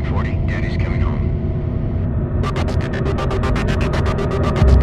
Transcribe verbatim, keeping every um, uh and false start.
five forty. Daddy's coming home.